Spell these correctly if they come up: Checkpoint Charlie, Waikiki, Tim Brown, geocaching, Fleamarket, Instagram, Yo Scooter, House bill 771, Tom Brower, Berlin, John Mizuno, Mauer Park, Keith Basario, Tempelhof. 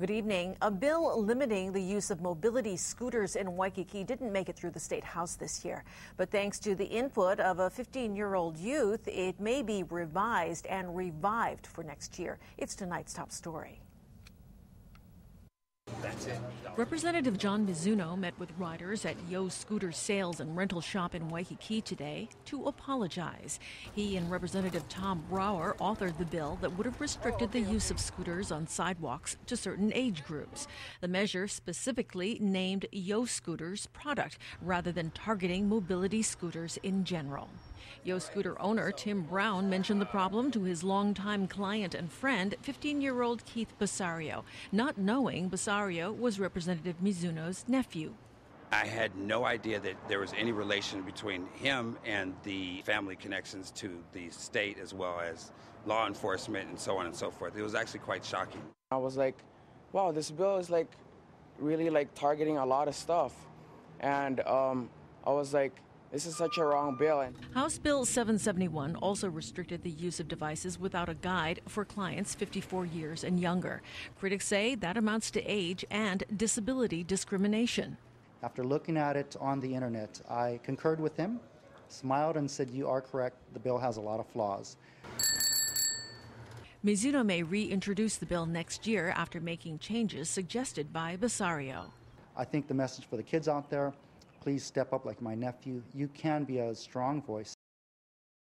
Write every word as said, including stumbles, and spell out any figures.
Good evening. A bill limiting the use of mobility scooters in Waikiki didn't make it through the State House this year. But thanks to the input of a fifteen-year-old youth, it may be revised and revived for next year. It's tonight's top story. That's it. Representative John Mizuno met with riders at Yo Scooter sales and rental shop in Waikiki today to apologize. He and Representative Tom Brower authored the bill that would have restricted the use of scooters on sidewalks to certain age groups. The measure specifically named Yo Scooter's product rather than targeting mobility scooters in general. Yo Scooter owner Tim Brown mentioned the problem to his longtime client and friend, fifteen-year-old Keith Basario, not knowing Basario was Representative Mizuno's nephew. I had no idea that there was any relation between him and the family connections to the state as well as law enforcement and so on and so forth. It was actually quite shocking. I was like, wow, this bill is like really like targeting a lot of stuff. And um, I was like, this is such a wrong bill. House bill seven seventy-one also restricted the use of devices without a guide for clients fifty-four years and younger. Critics say that amounts to age and disability discrimination. After looking at it on the internet, I concurred with him, smiled and said, you are correct, the bill has a lot of flaws. Mizuno may reintroduce the bill next year after making changes suggested by Basario. I think the message for the kids out there, please step up like my nephew. You can be a strong voice